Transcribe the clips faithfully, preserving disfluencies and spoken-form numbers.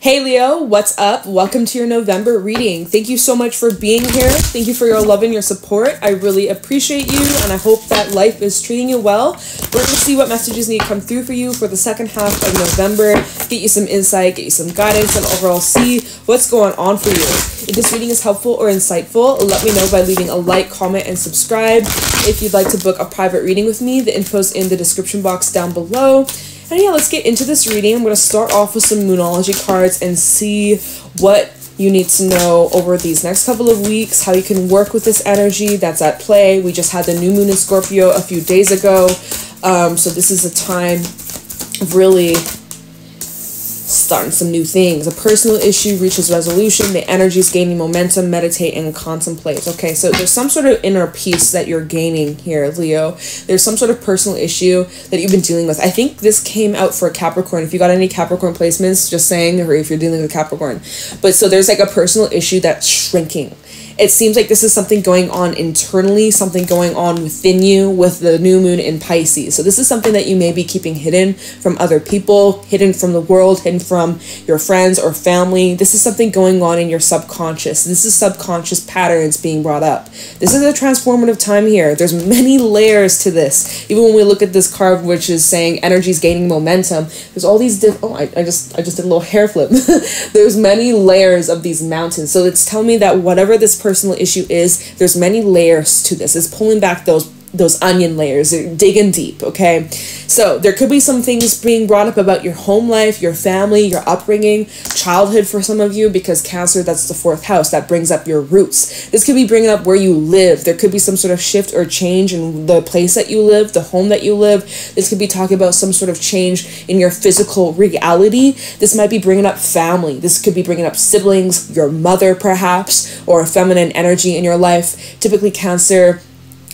Hey Leo, what's up? Welcome to your November reading. Thank you so much for being here. Thank you for your love and your support. I really appreciate you, and I hope that life is treating you well. We're going to see what messages need to come through for you for the second half of November, get you some insight, get you some guidance, and overall see what's going on for you. If this reading is helpful or insightful, let me know by leaving a like, comment, and subscribe. If you'd like to book a private reading with me, the info's in the description box down below. And yeah, let's get into this reading. I'm going to start off with some Moonology cards and see what you need to know over these next couple of weeks, how you can work with this energy that's at play. We just had the new moon in Scorpio a few days ago. Um, so this is a time of really starting some new things. A personal issue reaches resolution. The energy is gaining momentum. Meditate and contemplate. Okay, so there's some sort of inner peace that you're gaining here, Leo. There's some sort of personal issue that you've been dealing with. I think this came out for Capricorn. If you got any Capricorn placements, just saying, or if you're dealing with Capricorn. But so there's like a personal issue that's shrinking. It seems like this is something going on internally, something going on within you with the new moon in Pisces. So this is something that you may be keeping hidden from other people, hidden from the world, hidden from your friends or family. This is something going on in your subconscious. This is subconscious patterns being brought up. This is a transformative time here. There's many layers to this. Even when we look at this card, which is saying energy is gaining momentum, there's all these diff- oh, I, I, just, I just did a little hair flip. There's many layers of these mountains. So it's telling me that whatever this person personal issue is, there's many layers to this. It's pulling back those those onion layers. They're digging deep, okay? So there could be some things being brought up about your home life, your family, your upbringing, childhood for some of you, because Cancer, that's the fourth house. That brings up your roots. This could be bringing up where you live. There could be some sort of shift or change in the place that you live, the home that you live. This could be talking about some sort of change in your physical reality. This might be bringing up family. This could be bringing up siblings, your mother perhaps, or feminine energy in your life. Typically Cancer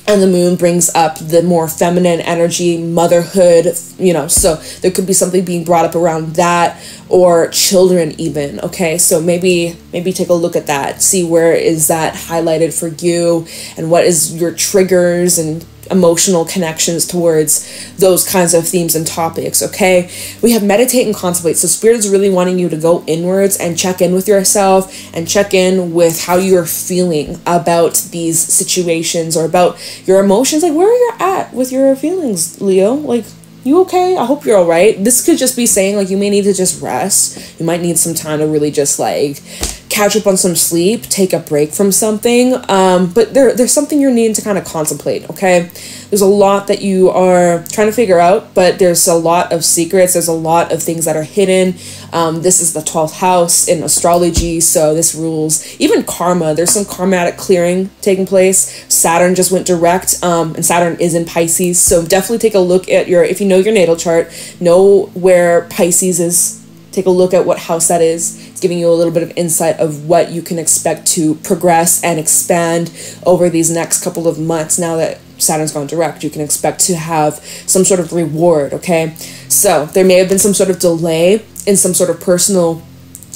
and the moon brings up the more feminine energy, motherhood, you know, so there could be something being brought up around that, or children even, okay? So maybe maybe take a look at that, see where is that highlighted for you, and what is your triggers and emotional connections towards those kinds of themes and topics, okay? We have meditate and contemplate. So Spirit is really wanting you to go inwards and check in with yourself and check in with how you're feeling about these situations or about your emotions. Like, where are you at with your feelings, Leo? Like, you okay? I hope you're all right. This could just be saying, like, you may need to just rest. You might need some time to really just, like, catch up on some sleep, take a break from something. Um, but there, there's something you're needing to kind of contemplate, okay? There's a lot that you are trying to figure out, but there's a lot of secrets. There's a lot of things that are hidden. Um, this is the twelfth house in astrology, so this rules. Even karma, there's some karmatic clearing taking place. Saturn just went direct, um, and Saturn is in Pisces. So definitely take a look at your, if you know your natal chart, know where Pisces is. Take a look at what house that is. It's giving you a little bit of insight of what you can expect to progress and expand over these next couple of months. Now that Saturn's gone direct, you can expect to have some sort of reward, okay? So there may have been some sort of delay in some sort of personal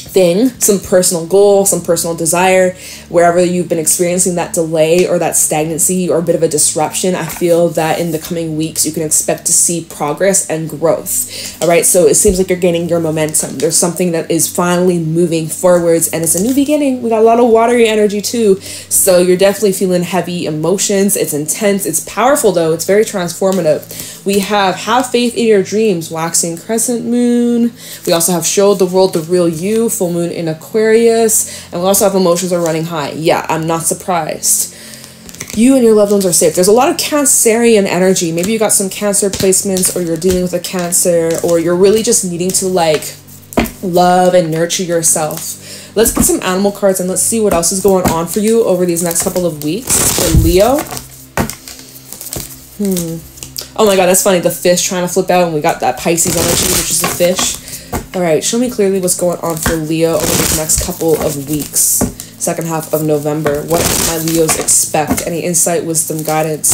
thing, some personal goal, some personal desire. Wherever you've been experiencing that delay or that stagnancy or a bit of a disruption, I feel that in the coming weeks you can expect to see progress and growth. All right, so it seems like you're gaining your momentum. There's something that is finally moving forwards, and it's a new beginning. We got a lot of watery energy too, so you're definitely feeling heavy emotions. It's intense, it's powerful though, it's very transformative. We have have faith in your dreams, waxing crescent moon. We also have show the world the real you, full moon in Aquarius, and we also have emotions are running high. Yeah, I'm not surprised. You and your loved ones are safe. There's a lot of Cancerian energy. Maybe you got some Cancer placements, or you're dealing with a Cancer, or you're really just needing to, like, love and nurture yourself. Let's get some animal cards and let's see what else is going on for you over these next couple of weeks for Leo. Hmm. Oh my god, that's funny. The fish trying to flip out, and we got that Pisces energy, which is the fish. All right, show me clearly what's going on for Leo over the next couple of weeks, second half of November. What do my Leos expect? Any insight, wisdom, guidance?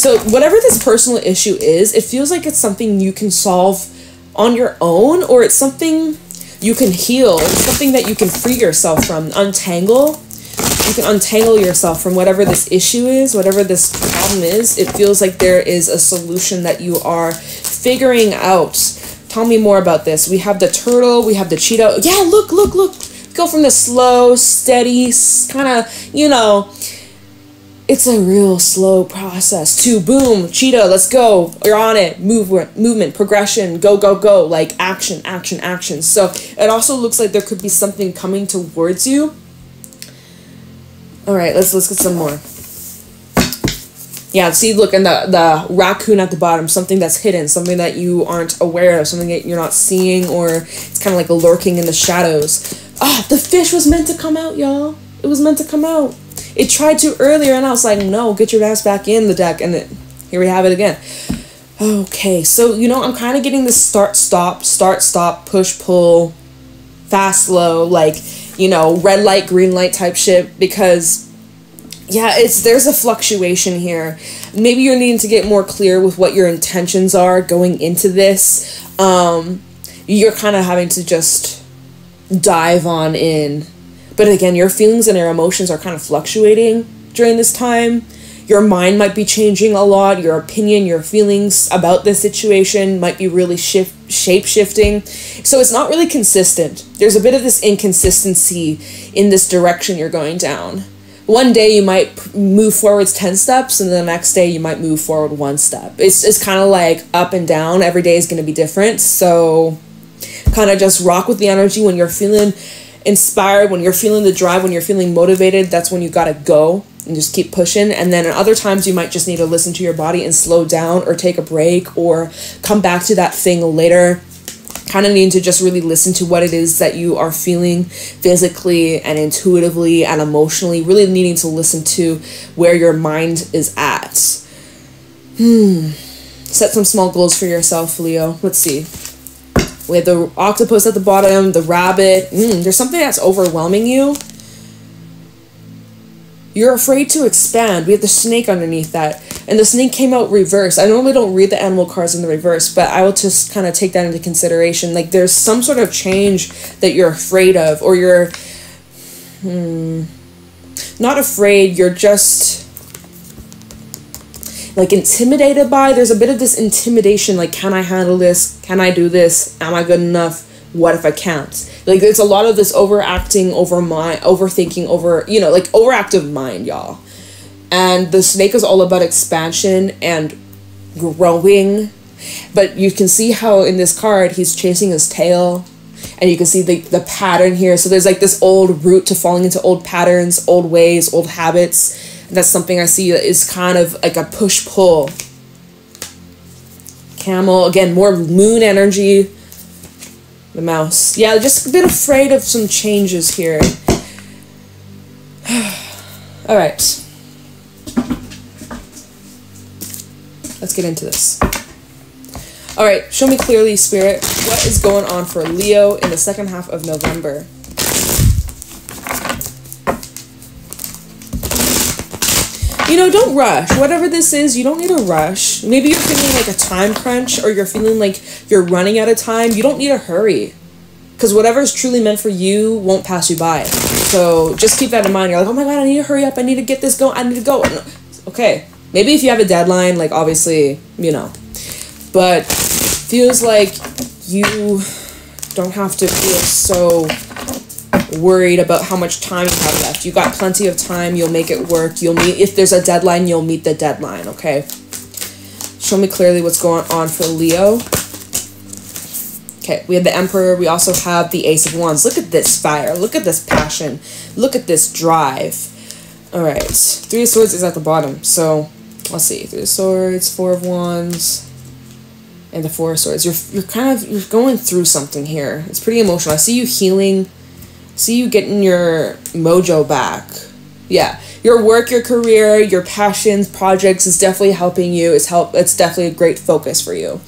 So whatever this personal issue is, it feels like it's something you can solve on your own, or it's something you can heal. It's something that you can free yourself from, untangle. You can untangle yourself from whatever this issue is, whatever this problem is. It feels like there is a solution that you are figuring out. Tell me more about this. We have the turtle, we have the cheetah. Yeah, look, look, look. Go from the slow, steady, kind of, you know, it's a real slow process to boom, cheetah, let's go. You're on it. Movement, movement, progression, go, go, go. Like action, action, action. So it also looks like there could be something coming towards you. All right, let's let's get some more. Yeah, see, look, and the, the raccoon at the bottom, something that's hidden, something that you aren't aware of, something that you're not seeing, or it's kind of like lurking in the shadows. Ah, oh, the fish was meant to come out, y'all. It was meant to come out. It tried to earlier, and I was like, no, get your ass back in the deck, and it, here we have it again. Okay, so, you know, I'm kind of getting this start, stop, start, stop, push, pull, fast, slow, like, you know, red light, green light type shit, because... yeah, it's there's a fluctuation here. Maybe you're needing to get more clear with what your intentions are going into this. Um, you're kind of having to just dive on in. But again, your feelings and your emotions are kind of fluctuating during this time. Your mind might be changing a lot. Your opinion, your feelings about this situation might be really shift, shape-shifting. So it's not really consistent. There's a bit of this inconsistency in this direction you're going down. One day you might move forwards ten steps, and the next day you might move forward one step. It's, it's kind of like up and down. Every day is going to be different. So kind of just rock with the energy. When you're feeling inspired, when you're feeling the drive, when you're feeling motivated, that's when you got to go and just keep pushing. And then at other times you might just need to listen to your body and slow down or take a break or come back to that thing later. Kind of need to just really listen to what it is that you are feeling physically and intuitively and emotionally, really needing to listen to where your mind is at. Hmm. Set some small goals for yourself, Leo. Let's see. We have the octopus at the bottom, the rabbit. Mm, there's something that's overwhelming you. You're afraid to expand. We have the snake underneath that. And the snake came out reversed. I normally don't read the animal cards in the reverse, but I will just kind of take that into consideration. Like, there's some sort of change that you're afraid of, or you're hmm, not afraid. You're just, like, intimidated by. There's a bit of this intimidation. Like, can I handle this? Can I do this? Am I good enough? What if I can't? Like, there's a lot of this overacting, over mind, overthinking, over, you know, like, overactive mind, y'all. And the snake is all about expansion and growing. But you can see how in this card, he's chasing his tail. And you can see the, the pattern here. So there's, like, this old route to falling into old patterns, old ways, old habits. And that's something I see that is kind of like a push-pull. Camel, again, more moon energy. The mouse. Yeah, just a bit afraid of some changes here. All right. Let's get into this. All right, show me clearly, Spirit, what is going on for Leo in the second half of November? You know, don't rush. Whatever this is, you don't need to rush. Maybe you're feeling like a time crunch, or you're feeling like you're running out of time. You don't need to hurry, because whatever is truly meant for you won't pass you by. So just keep that in mind. You're like, oh my God, I need to hurry up. I need to get this going. I need to go. Okay. Maybe if you have a deadline, like obviously, you know, but feels like you don't have to feel so worried about how much time you have left. You got plenty of time. You'll make it work. You'll meet, if there's a deadline, you'll meet the deadline. Okay, show me clearly what's going on for Leo. Okay, we have the Emperor. We also have the Ace of Wands. Look at this fire. Look at this passion. Look at this drive. All right, Three of Swords is at the bottom, so let's see. Three of Swords, Four of Wands, and the Four of Swords. You're, you're kind of, you're going through something here. It's pretty emotional. I see you healing. See you getting your mojo back. Yeah, your work, your career, your passions, projects is definitely helping you. It's help. It's definitely a great focus for you.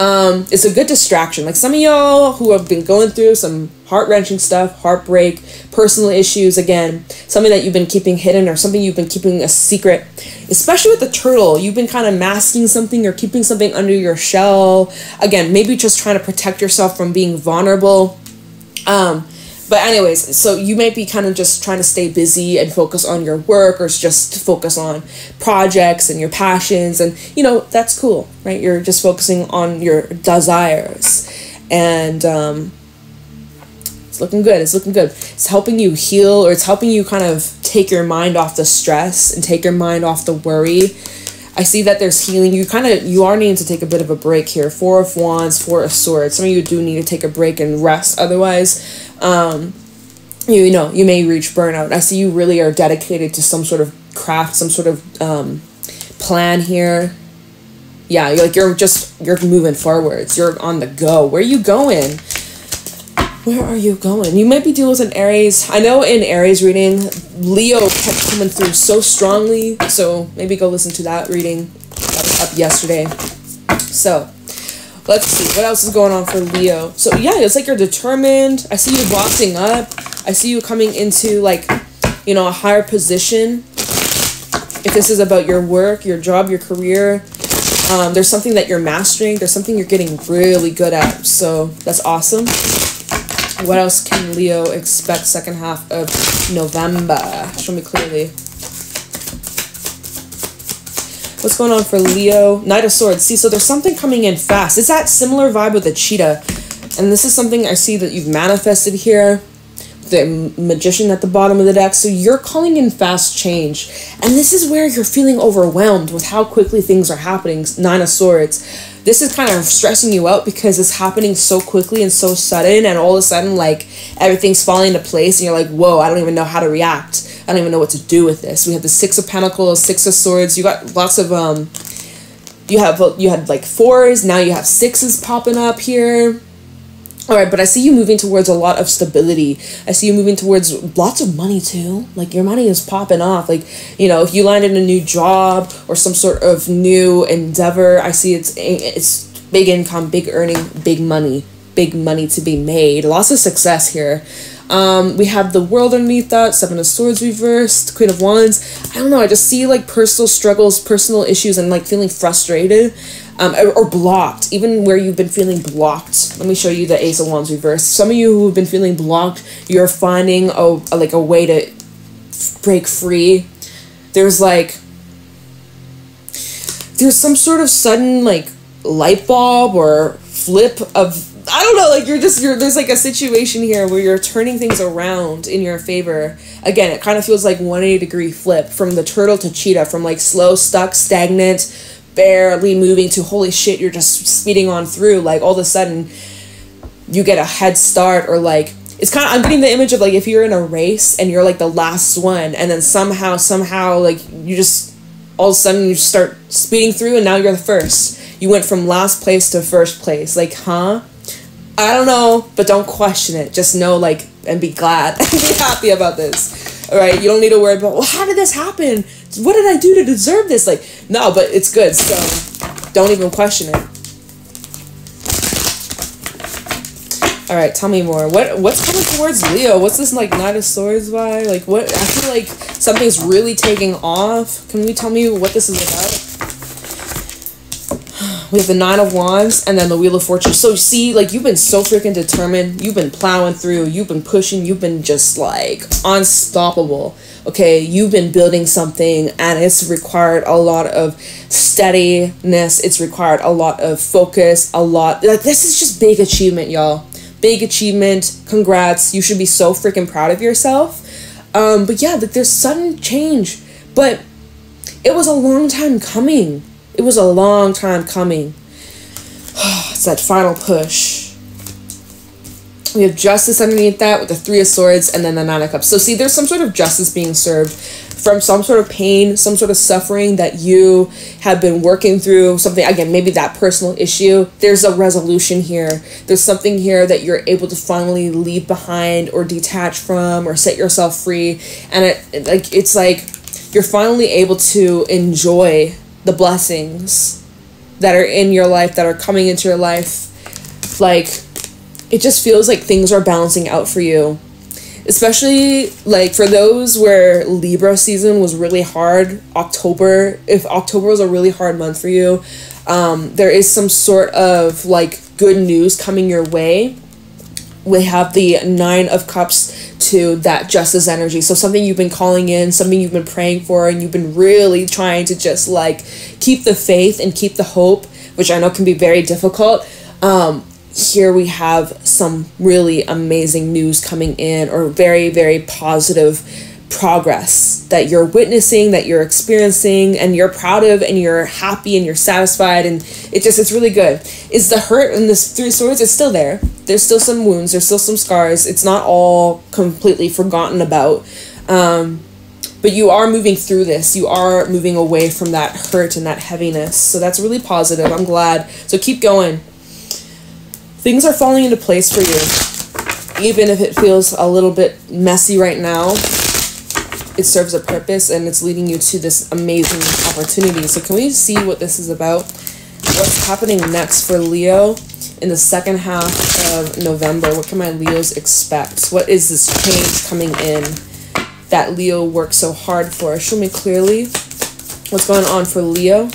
Um, it's a good distraction. Like some of y'all who have been going through some heart-wrenching stuff, heartbreak, personal issues, again, something that you've been keeping hidden or something you've been keeping a secret, especially with the turtle. You've been kind of masking something or keeping something under your shell. Again, maybe just trying to protect yourself from being vulnerable. Um... But anyways, so you might be kind of just trying to stay busy and focus on your work, or just focus on projects and your passions. And, you know, that's cool, right? You're just focusing on your desires. And um, it's looking good. It's looking good. It's helping you heal, or it's helping you kind of take your mind off the stress and take your mind off the worry. I see that there's healing. You kind of, you are needing to take a bit of a break here. Four of Wands, Four of Swords. Some of you do need to take a break and rest. Otherwise, um, you, you know, you may reach burnout. I see you really are dedicated to some sort of craft, some sort of um, plan here. Yeah, you're like, you're just, you're moving forwards. You're on the go. Where are you going? Where are you going? You might be dealing with an Aries. I know in Aries reading, Leo kept coming through so strongly. So maybe go listen to that reading that was up yesterday. So let's see. What else is going on for Leo? So yeah, it's like you're determined. I see you boxing up. I see you coming into like, you know, a higher position. If this is about your work, your job, your career, um, there's something that you're mastering. There's something you're getting really good at. So that's awesome. What else can Leo expect second half of November? Show me clearly. What's going on for Leo? Knight of Swords. See, so there's something coming in fast. It's that similar vibe with the cheetah. And this is something I see that you've manifested here. The Magician at the bottom of the deck. So you're calling in fast change. And this is where you're feeling overwhelmed with how quickly things are happening. Nine of Swords. This is kind of stressing you out because it's happening so quickly and so sudden. And all of a sudden, like, everything's falling into place. And you're like, whoa, I don't even know how to react. I don't even know what to do with this. We have the Six of Pentacles, Six of Swords. You got lots of, um, you have, you had like fours. Now you have sixes popping up here. All right, but I see you moving towards a lot of stability. I see you moving towards lots of money too. Like, your money is popping off. Like, you know, if you landed a new job or some sort of new endeavor, I see it's it's big income, big earning, big money, big money to be made. Lots of success here. Um, we have the World underneath that, Seven of Swords reversed, Queen of Wands. I don't know. I just see like personal struggles, personal issues, and like feeling frustrated. Um, or, or blocked, even where you've been feeling blocked. Let me show you the Ace of Wands reversed. Some of you who have been feeling blocked, you're finding a, a like a way to break free. There's like, there's some sort of sudden like light bulb or flip of, I don't know, like you're just, you're, there's like a situation here where you're turning things around in your favor. Again, it kind of feels like one eighty degree flip from the turtle to cheetah, from like slow, stuck, stagnant, barely moving to holy shit, you're just speeding on through. Like all of a sudden you get a head start, or like it's kind of, I'm getting the image of like if you're in a race and you're like the last one, and then somehow somehow like you just all of a sudden you start speeding through, and now you're the first. You went from last place to first place. Like, huh? I don't know, but don't question it. Just know, like, and be glad and be happy about this. All right, you don't need to worry about, well, how did this happen? What did I do to deserve this? Like, no, but it's good, so don't even question it. All right, tell me more. What What's coming towards Leo? What's this, like, Knight of Swords vibe? Like, what? I feel like something's really taking off. Can you tell me what this is about? We have the Nine of Wands and then the Wheel of Fortune. So, see, like, you've been so freaking determined. You've been plowing through. You've been pushing. You've been just, like, unstoppable. Okay, you've been building something, and it's required a lot of steadiness. It's required a lot of focus, a lot. Like, this is just big achievement, y'all. Big achievement. Congrats. You should be so freaking proud of yourself. Um, but yeah, like, there's sudden change. But it was a long time coming. It was a long time coming. It's that final push. We have justice underneath that with the Three of Swords and then the Nine of Cups. So see, there's some sort of justice being served from some sort of pain, some sort of suffering that you have been working through. Something, again, maybe that personal issue. There's a resolution here. There's something here that you're able to finally leave behind or detach from or set yourself free. And it, like, it's like you're finally able to enjoy the blessings that are in your life, that are coming into your life. Like, it just feels like things are balancing out for you, especially like for those where Libra season was really hard. October, if October was a really hard month for you, um, there is some sort of like good news coming your way. We have the Nine of Cups to that justice energy. So something you've been calling in, something you've been praying for, and you've been really trying to just like keep the faith and keep the hope, which I know can be very difficult. Um, here we have some really amazing news coming in, or very, very positive progress that you're witnessing, that you're experiencing, and you're proud of, and you're happy, and you're satisfied, and it just, it's really good. Is the hurt in this Three of Swords is still there. There's still some wounds, there's still some scars. It's not all completely forgotten about. Um, but you are moving through this. You are moving away from that hurt and that heaviness. So that's really positive. I'm glad. So keep going. Things are falling into place for you. Even if it feels a little bit messy right now, it serves a purpose and it's leading you to this amazing opportunity. So can we see what this is about? What's happening next for Leo in the second half of November? What can my Leos expect? What is this change coming in that Leo worked so hard for? Show me clearly what's going on for Leo.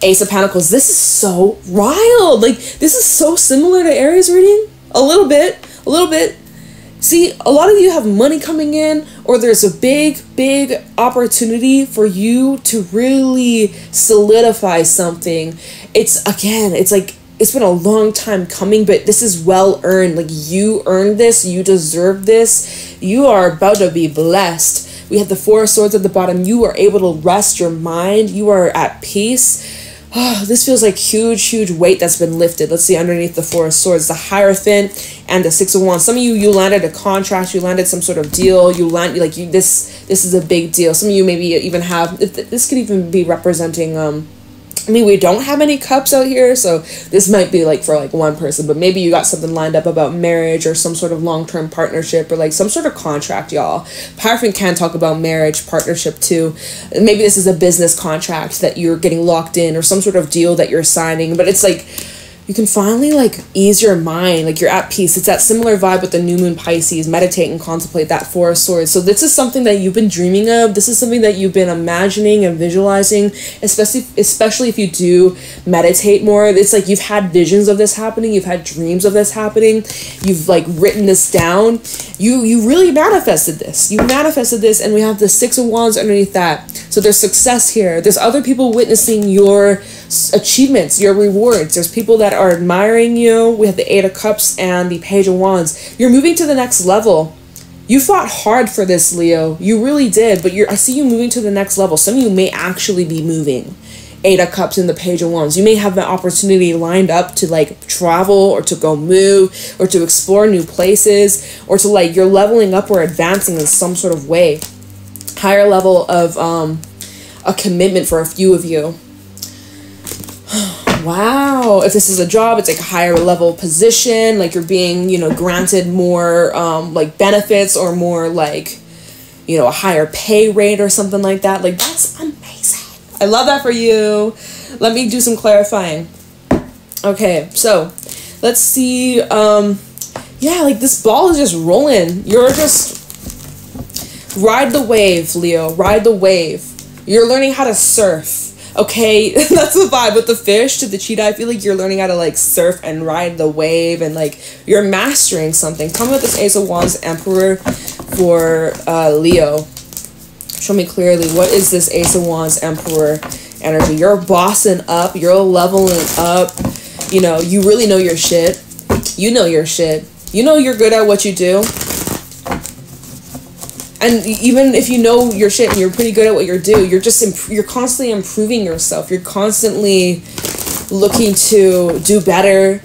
Ace of Pentacles. This is so wild. Like, this is so similar to Aries reading. A little bit. A little bit. See, a lot of you have money coming in, or there's a big, big opportunity for you to really solidify something. It's, again, it's like, it's been a long time coming, but this is well earned. Like, you earned this. You deserve this. You are about to be blessed. We have the Four of Swords at the bottom. You are able to rest your mind. You are at peace. Oh, this feels like huge, huge weight that's been lifted. Let's see underneath the Four of Swords, the Hierophant and the Six of Wands. Some of you, you landed a contract, you landed some sort of deal, you land like you this. This is a big deal. Some of you maybe even have. This could even be representing. Um, I mean, we don't have any cups out here, so this might be like for like one person, but maybe you got something lined up about marriage or some sort of long-term partnership or like some sort of contract, y'all. Hierophant can talk about marriage, partnership too. Maybe this is a business contract that you're getting locked in or some sort of deal that you're signing, but it's like you can finally like ease your mind, like you're at peace. It's that similar vibe with the New Moon Pisces. Meditate and contemplate that Four of Swords. So this is something that you've been dreaming of. This is something that you've been imagining and visualizing, especially, especially if you do meditate more. It's like you've had visions of this happening. You've had dreams of this happening. You've like written this down. You, you really manifested this. You manifested this, and we have the Six of Wands underneath that. So there's success here. There's other people witnessing your achievements, your rewards. There's people that are admiring you. We have the Eight of Cups and the Page of Wands. You're moving to the next level. You fought hard for this, Leo. You really did, but you're, I see you moving to the next level. Some of you may actually be moving. Eight of Cups and the Page of Wands. You may have the opportunity lined up to like travel or to go move or to explore new places or to like you're leveling up or advancing in some sort of way. Higher level of um, a commitment for a few of you. Wow. If this is a job, it's like a higher level position, like you're being, you know, granted more um, like benefits or more like, you know, a higher pay rate or something like that. Like, that's amazing. I love that for you. Let me do some clarifying. Okay, so let's see. Um, yeah, like this ball is just rolling. You're just... Ride the wave, Leo. Ride the wave. You're learning how to surf. Okay, that's the vibe with the fish to the cheetah. I feel like you're learning how to like surf and ride the wave, and like you're mastering something. Tell me about this Ace of Wands, Emperor for uh, Leo. Show me clearly, what is this Ace of Wands, Emperor energy? You're bossing up. You're leveling up. You know, you really know your shit. You know your shit. You know you're good at what you do. And even if you know your shit and you're pretty good at what you do, you're just imp you're constantly improving yourself. You're constantly looking to do better,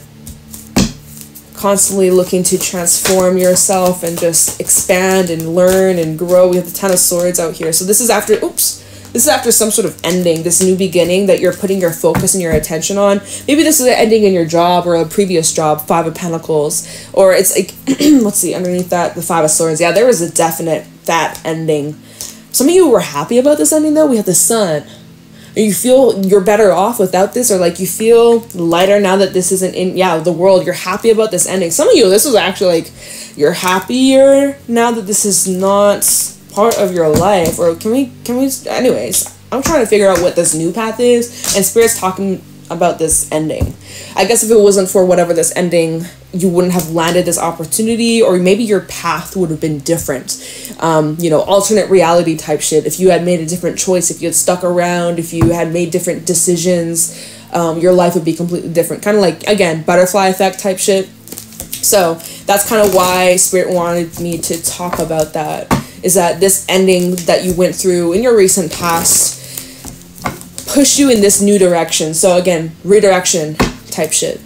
constantly looking to transform yourself and just expand and learn and grow. We have the Ten of Swords out here. So this is after, oops, this is after some sort of ending, this new beginning that you're putting your focus and your attention on. Maybe this is an ending in your job or a previous job, Five of Pentacles. Or it's like, let's see, underneath that, the Five of Swords. Yeah, there was a definite... that ending. Some of you were happy about this ending though. We have the Sun. You feel you're better off without this, or like you feel lighter now that this isn't in, yeah, the world. You're happy about this ending. Some of you, this was actually like you're happier now that this is not part of your life. Or can we can we anyways, I'm trying to figure out what this new path is, and Spirit's talking about this ending. I guess if it wasn't for whatever this ending, you wouldn't have landed this opportunity, or maybe your path would have been different. Um, you know, alternate reality type shit. If you had made a different choice, if you had stuck around, if you had made different decisions, um, your life would be completely different. Kind of like, again, butterfly effect type shit. So that's kind of why Spirit wanted me to talk about that, is that this ending that you went through in your recent past pushed you in this new direction. So again, redirection type shit.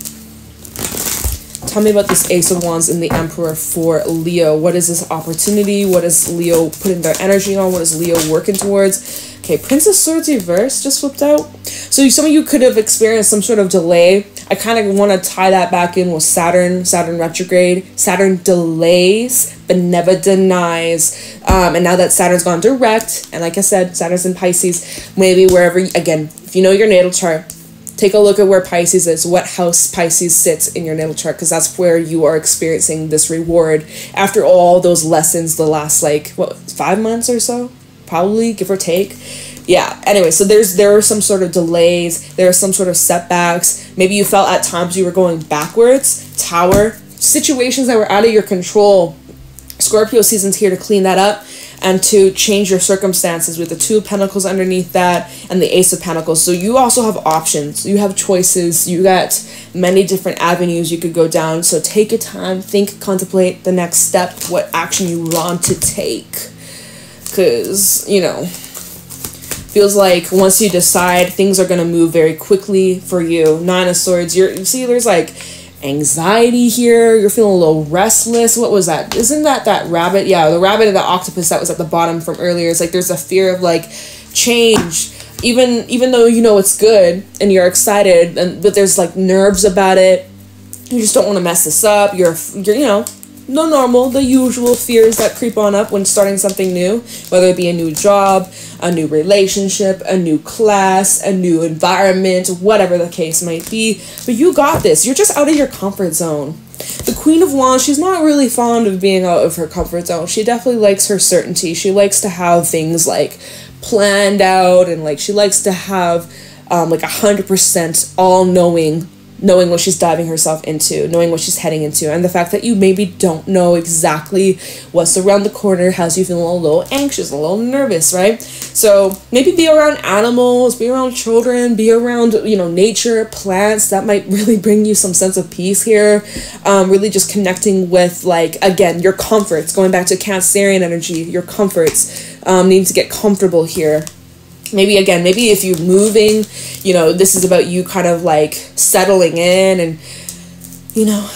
Tell me about this Ace of Wands and the Emperor for Leo. What is this opportunity? What is Leo putting their energy on? What is Leo working towards? Okay, Princess Swords reverse just flipped out. So some of you could have experienced some sort of delay. I kind of want to tie that back in with Saturn, Saturn retrograde. Saturn delays, but never denies. Um, and now that Saturn's gone direct, and like I said, Saturn's in Pisces, maybe wherever, again, if you know your natal chart, take a look at where Pisces is, what house Pisces sits in your natal chart, because that's where you are experiencing this reward after all those lessons the last, like, what, five months or so? Probably, give or take. Yeah, anyway, so there's there are some sort of delays, there are some sort of setbacks. Maybe you felt at times you were going backwards. Tower, situations that were out of your control. Scorpio season's here to clean that up and to change your circumstances with the Two of Pentacles underneath that and the Ace of Pentacles. So you also have options. You have choices. You got many different avenues you could go down. So take your time. Think, contemplate the next step, what action you want to take. Because, you know, feels like once you decide, things are going to move very quickly for you. Nine of Swords. You're, you see, there's like anxiety here. You're feeling a little restless. What was that? Isn't that that rabbit? Yeah, the rabbit and the octopus that was at the bottom from earlier. It's like there's a fear of like change, even even though you know it's good and you're excited, and but there's like nerves about it. You just don't want to mess this up. You're you're you know, no normal, the usual fears that creep on up when starting something new, whether it be a new job, a new relationship, a new class, a new environment, whatever the case might be. But you got this. You're just out of your comfort zone. The Queen of Wands, she's not really fond of being out of her comfort zone. She definitely likes her certainty. She likes to have things like planned out, and like she likes to have um, like one hundred percent all-knowing, knowing what she's diving herself into, knowing what she's heading into. And the fact that you maybe don't know exactly what's around the corner has you feeling a little anxious, a little nervous, right? So maybe be around animals, be around children, be around, you know, nature, plants. That might really bring you some sense of peace here. Um, really just connecting with, like, again, your comforts, going back to Cancerian energy, your comforts, um, needing to get comfortable here. Maybe, again, maybe if you're moving, you know, this is about you kind of like settling in and, you know,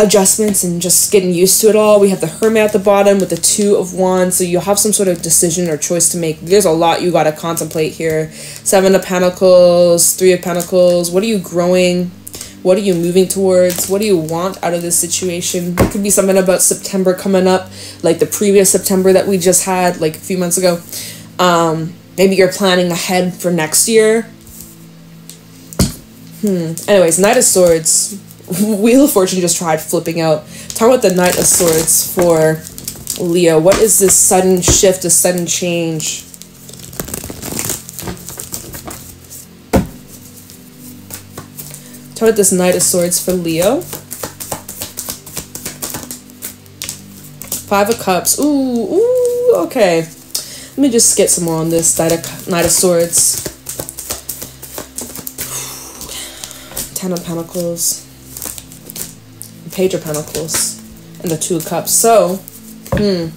adjustments and just getting used to it all. We have the Hermit at the bottom with the Two of Wands. So you'll have some sort of decision or choice to make. There's a lot you got to contemplate here. Seven of Pentacles, Three of Pentacles. What are you growing? What are you moving towards? What do you want out of this situation? It could be something about September coming up, like the previous September that we just had, like a few months ago. Um... Maybe you're planning ahead for next year. Hmm. Anyways, Knight of Swords. Wheel of Fortune just tried flipping out. Talk about the Knight of Swords for Leo. What is this sudden shift, a sudden change? Talk about this Knight of Swords for Leo. Five of Cups. Ooh, ooh, okay. Let me just get some more on this Knight of, Knight of Swords. Ten of Pentacles. Page of Pentacles. And the Two of Cups. So, hmm.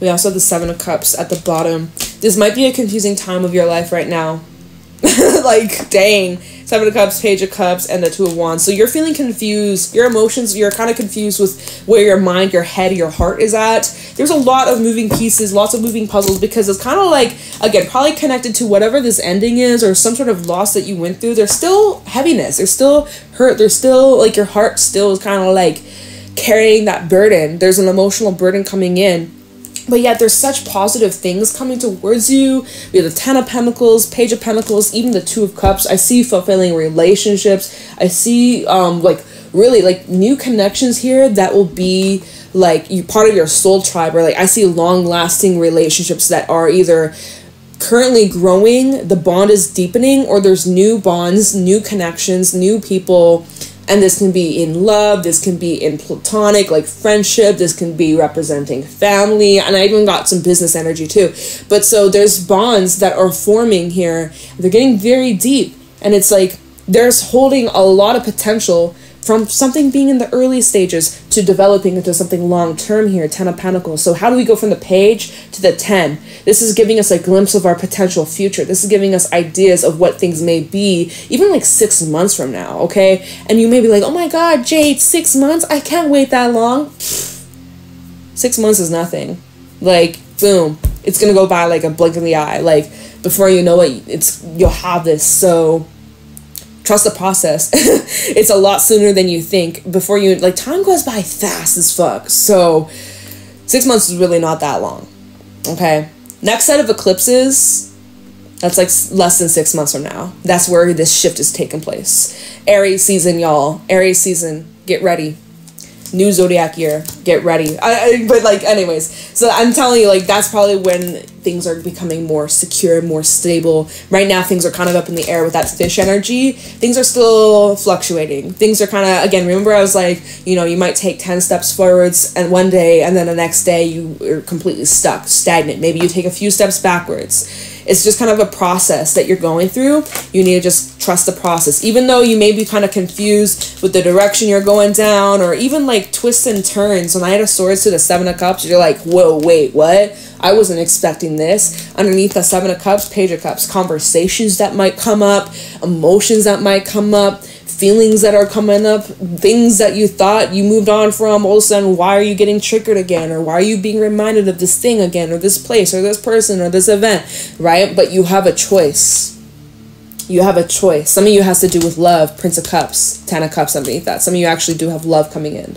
We also have the Seven of Cups at the bottom. This might be a confusing time of your life right now. Like, dang. Seven of Cups, Page of Cups, and the Two of Wands. So you're feeling confused. Your emotions, you're kind of confused with where your mind, your head, your heart is at. There's a lot of moving pieces, lots of moving puzzles, because it's kind of like, again, probably connected to whatever this ending is or some sort of loss that you went through. There's still heaviness. There's still hurt. There's still, like, your heart still is kind of, like, carrying that burden. There's an emotional burden coming in. But yet there's such positive things coming towards you. We have the Ten of Pentacles, Page of Pentacles, even the Two of Cups. I see fulfilling relationships. I see, um, like, really, like, new connections here that will be, like, you part of your soul tribe. Or, like, I see long-lasting relationships that are either currently growing, the bond is deepening, or there's new bonds, new connections, new people. And this can be in love, this can be in platonic, like, friendship, this can be representing family, and I even got some business energy too. But so there's bonds that are forming here. They're getting very deep, and it's like there's holding a lot of potential from something being in the early stages to developing into something long-term here, ten of Pentacles. So how do we go from the page to the ten? This is giving us a glimpse of our potential future. This is giving us ideas of what things may be, even like six months from now, okay? And you may be like, oh my God, Jade, six months? I can't wait that long. Six months is nothing. Like, boom, it's gonna go by like a blink of the eye. Like, before you know it, it's, you'll have this, so... trust the process. It's a lot sooner than you think. Before you, like, time goes by fast as fuck. So six months is really not that long. Okay. Next set of eclipses, that's like less than six months from now. That's where this shift is taking place. Aries season, y'all. Aries season. Get ready. New zodiac year. Get ready. I, I, but like, anyways. So I'm telling you, like, that's probably when things are becoming more secure, more stable. Right now, things are kind of up in the air with that fish energy. Things are still fluctuating. Things are kind of, again, remember I was like, you know, you might take ten steps forwards and one day, and then the next day you are completely stuck, stagnant. Maybe you take a few steps backwards. It's just kind of a process that you're going through. You need to just trust the process. Even though you may be kind of confused with the direction you're going down, or even like twists and turns. When I had a Swords to the Seven of Cups, you're like, whoa, wait, what? I wasn't expecting this. Underneath the Seven of Cups, Page of Cups, conversations that might come up, emotions that might come up, feelings that are coming up, things that you thought you moved on from, all of a sudden, why are you getting triggered again? Or why are you being reminded of this thing again, or this place, or this person, or this event, right? But you have a choice. You have a choice. Some of you has to do with love, Prince of Cups, Ten of Cups underneath that. Some of you actually do have love coming in.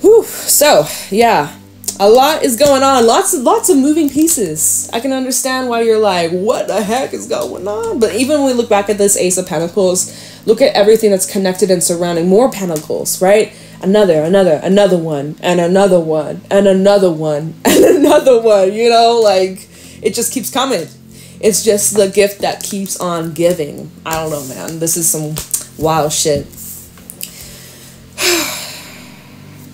Whew. So, yeah. A lot is going on. Lots and lots of moving pieces. I can understand why you're like, what the heck is going on? But even when we look back at this Ace of Pentacles, look at everything that's connected and surrounding. More pentacles, right? Another, another, another one, and another one, and another one, and another one. You know, like, it just keeps coming. It's just the gift that keeps on giving. I don't know, man. This is some wild shit.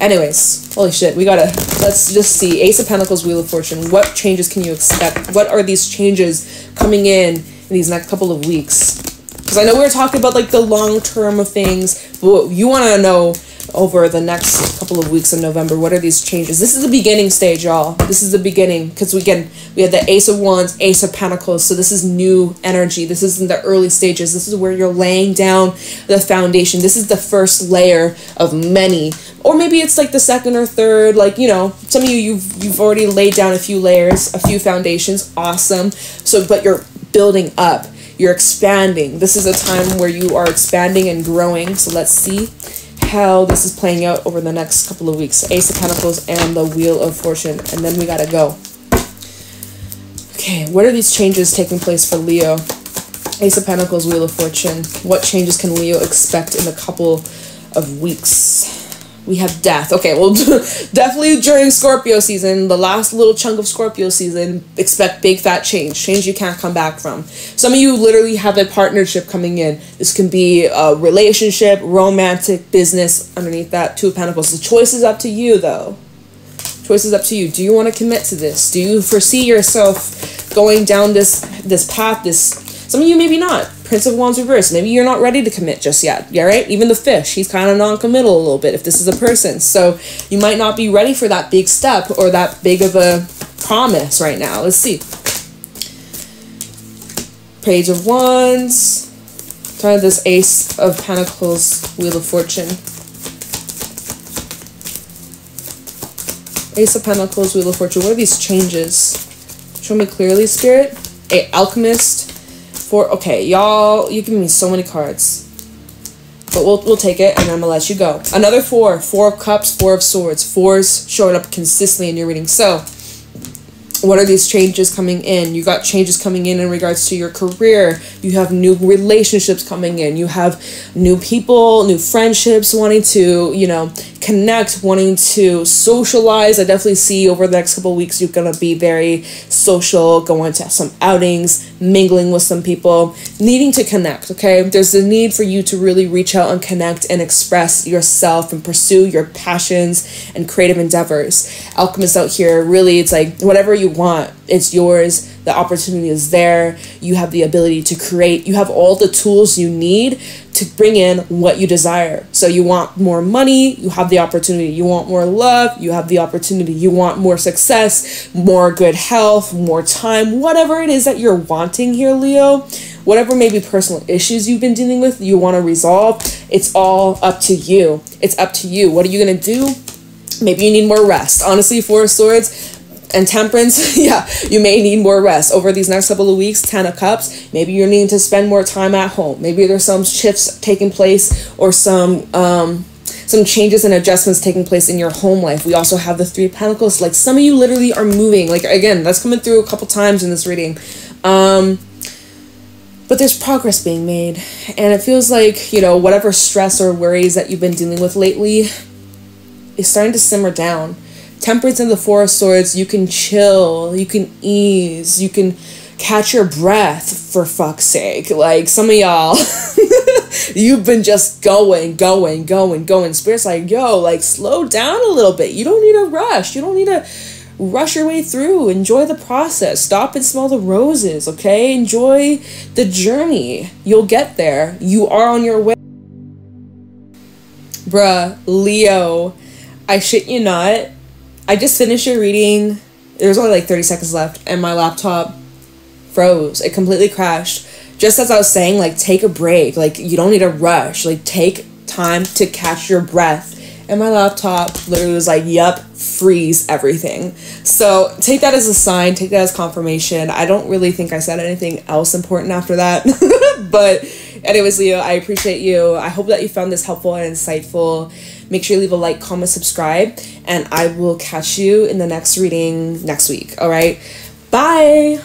Anyways, holy shit, we gotta, let's just see. Ace of Pentacles, Wheel of Fortune. What changes can you expect? What are these changes coming in in these next couple of weeks? Because I know we were talking about, like, the long term of things, but what you want to know over the next couple of weeks in November, what are these changes? This is the beginning stage, y'all. This is the beginning, because we again, we had the Ace of Wands, Ace of Pentacles, so this is new energy. This is in the early stages. This is where you're laying down the foundation. This is the first layer of many, or maybe it's like the second or third, like, you know, some of you, you've, you've already laid down a few layers, a few foundations, awesome. So, but you're building up, you're expanding. This is a time where you are expanding and growing, so let's see how this is playing out over the next couple of weeks. Ace of Pentacles and the Wheel of Fortune, and then we gotta go. Okay, what are these changes taking place for Leo? Ace of Pentacles, Wheel of Fortune. What changes can Leo expect in a couple of weeks? We have death. Okay, well, definitely during Scorpio season, the last little chunk of Scorpio season, expect big fat change, change you can't come back from. Some of you literally have a partnership coming in. This can be a relationship, romantic, business, underneath that, Two of Pentacles. The choice is up to you, though. Choice is up to you. Do you want to commit to this? Do you foresee yourself going down this, this path, this... Some of you maybe not. Prince of Wands reverse. Maybe you're not ready to commit just yet. Yeah, right? Even the fish, he's kind of non-committal a little bit if this is a person. So you might not be ready for that big step or that big of a promise right now. Let's see. Page of Wands. Try this Ace of Pentacles, Wheel of Fortune. Ace of Pentacles, Wheel of Fortune. What are these changes? Show me clearly, Spirit. A Alchemist. Four, okay, y'all, you give me so many cards. But we'll, we'll take it, and I'm going to let you go. Another four. Four of Cups, Four of Swords. Fours showing up consistently in your reading. So, what are these changes coming in? You got changes coming in in regards to your career. You have new relationships coming in. You have new people, new friendships, wanting to, you know, connect, wanting to socialize. I definitely see over the next couple of weeks, you're going to be very social, going to some outings, mingling with some people, needing to connect, okay? There's a need for you to really reach out and connect and express yourself and pursue your passions and creative endeavors. Alchemists out here, really, it's like whatever you want, it's yours. The opportunity is there. You have the ability to create. You have all the tools you need to bring in what you desire. So you want more money, you have the opportunity. You want more love, you have the opportunity. You want more success, more good health, more time, whatever it is that you're wanting here, Leo, whatever maybe personal issues you've been dealing with, you want to resolve, it's all up to you. It's up to you. What are you going to do? Maybe you need more rest. Honestly, Four of Swords and Temperance, yeah, you may need more rest over these next couple of weeks. Ten of Cups, maybe you're needing to spend more time at home. Maybe there's some shifts taking place or some um some changes and adjustments taking place in your home life. We also have the Three of Pentacles. Like, some of you literally are moving. Like, again, that's coming through a couple times in this reading. Um but there's progress being made, and it feels like, you know, whatever stress or worries that you've been dealing with lately is starting to simmer down. Temperance and the Four of Swords, you can chill, you can ease, you can catch your breath, for fuck's sake. Like, some of y'all, you've been just going, going, going, going. Spirit's like, yo, like, slow down a little bit. You don't need to rush. You don't need to rush your way through. Enjoy the process. Stop and smell the roses, okay? Enjoy the journey. You'll get there. You are on your way. Bruh, Leo, I shit you not. I just finished your reading. There's only like thirty seconds left, and my laptop froze. It completely crashed. Just as I was saying, like, take a break. Like, you don't need to rush. Like, take time to catch your breath. And my laptop literally was like, yup, freeze everything. So take that as a sign. Take that as confirmation. I don't really think I said anything else important after that. But anyways, Leo, I appreciate you. I hope that you found this helpful and insightful. Make sure you leave a like, comment, subscribe, and I will catch you in the next reading next week. All right. Bye.